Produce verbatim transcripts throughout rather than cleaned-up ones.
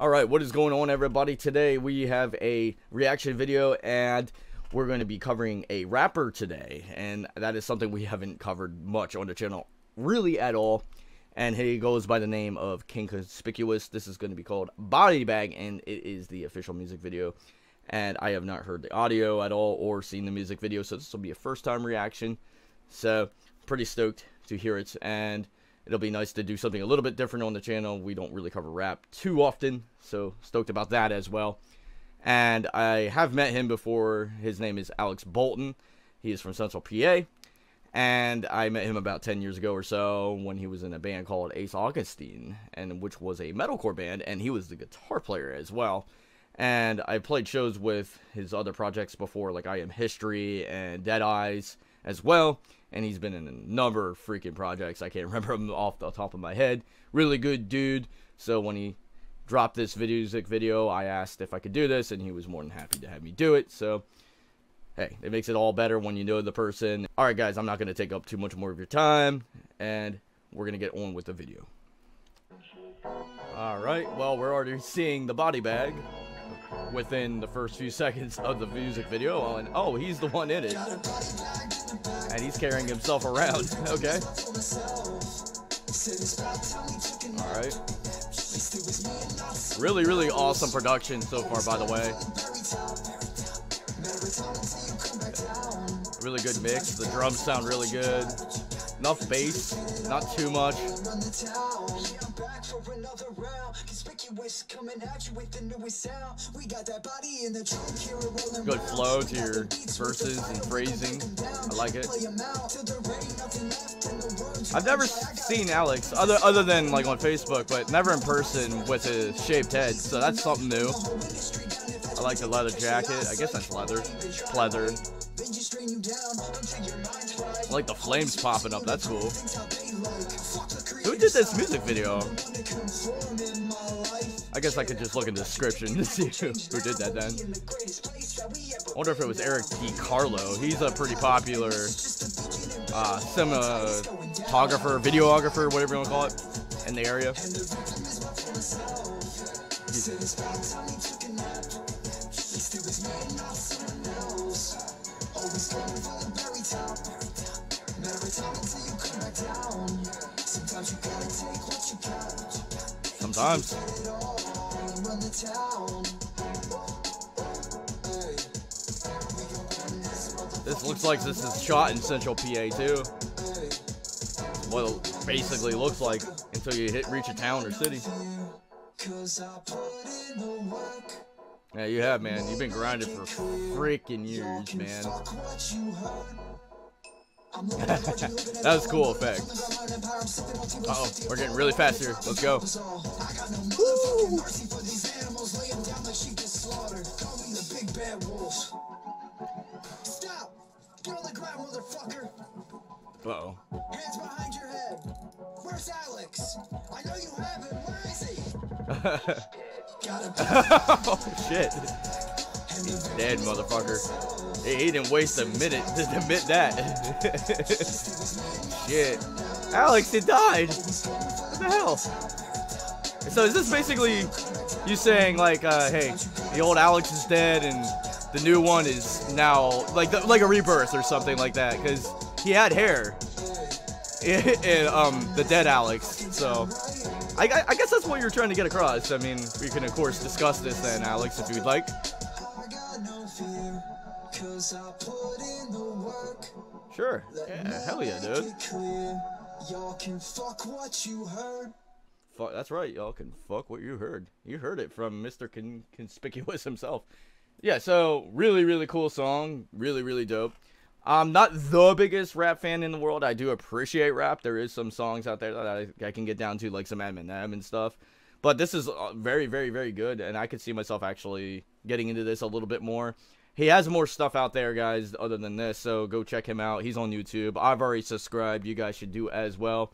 Alright, what is going on, everybody? Today we have a reaction video and we're going to be covering a rapper today, and that is something we haven't covered much on the channel really at all. And he goes by the name of King Conspicuous. This is going to be called Body Bag, and it is the official music video, and I have not heard the audio at all or seen the music video, so this will be a first time reaction, so pretty stoked to hear it. And it'll be nice to do something a little bit different on the channel. We don't really cover rap too often, so stoked about that as well. And I have met him before. His name is Alex Bolton. He is from Central P A. And I met him about ten years ago or so when he was in a band called Ace Augustine, and which was a metalcore band, and he was the guitar player as well. And I played shows with his other projects before, like I Am History and Dead Eyes as well. And he's been in a number of freaking projects. I can't remember him off the top of my head. Really good dude. So when he dropped this music video, I asked if I could do this, and he was more than happy to have me do it. So hey, it makes it all better when you know the person. Alright guys, I'm not going to take up too much more of your time, and we're going to get on with the video. Alright, well, we're already seeing the body bag within the first few seconds of the music video, and oh, he's the one in it. And he's carrying himself around. Okay. Alright. Really, really awesome production so far, by the way. Really good mix. The drums sound really good. Enough bass, not too much. Good flow to your verses and phrasing. I like it. I've never seen Alex other other than like on Facebook, but never in person with a shaved head, so that's something new. I like the leather jacket. I guess that's leather. Pleather. I like the flames popping up. That's cool. Who did this music video? I guess I could just look in the description to see who, who did that then. I wonder if it was Eric DiCarlo. He's a pretty popular uh, cinematographer, videographer, whatever you want to call it, in the area. Sometimes. This looks like this is shot in Central P A too. What it basically looks like until you hit reach a town or city. Yeah, you have, man. You've been grinding for freaking years, man. That was a cool effect. Uh oh, we're getting really fast here. Let's go. Uh oh. Hands behind your head. Where's Alex? I know you have him. Where is he? Oh shit. He's dead, motherfucker. He didn't waste a minute to admit that. Shit. Alex, it died. What the hell? So is this basically you saying like, uh, hey, the old Alex is dead and the new one is now like the, like a rebirth or something like that? Because he had hair. And, um, the dead Alex. So I, I guess that's what you're trying to get across. I mean, we can of course discuss this then, Alex, if you'd like. Cause I put in the work. Sure. Yeah, hell yeah, dude. Y'all can fuck what you heard. Fuck, that's right. Y'all can fuck what you heard. You heard it from Mister Con Conspicuous himself. Yeah, so really, really cool song. Really, really dope. I'm not the biggest rap fan in the world. I do appreciate rap. There is some songs out there that I, I can get down to, like some Eminem and stuff. But this is very, very, very good. And I could see myself actually getting into this a little bit more. He has more stuff out there, guys, other than this, so go check him out. He's on YouTube. I've already subscribed. You guys should do as well.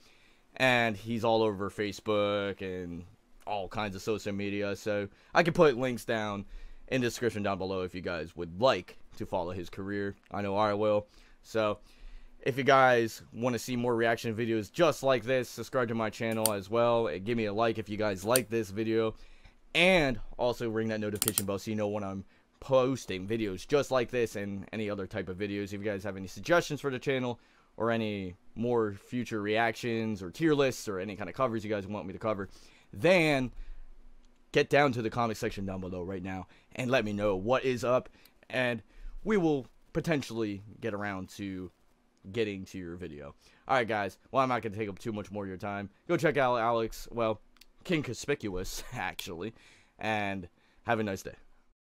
And he's all over Facebook and all kinds of social media, so I can put links down in the description down below if you guys would like to follow his career. I know I will. So if you guys want to see more reaction videos just like this, subscribe to my channel as well. And give me a like if you guys like this video. and also ring that notification bell so you know when I'm posting videos just like this and any other type of videos. If you guys have any suggestions for the channel or any more future reactions or tier lists or any kind of covers you guys want me to cover, then get down to the comment section down below right now and let me know what is up, and we will potentially get around to getting to your video. Alright guys, well, I'm not going to take up too much more of your time. Go check out Alex, well, King Conspicuous, actually, and have a nice day.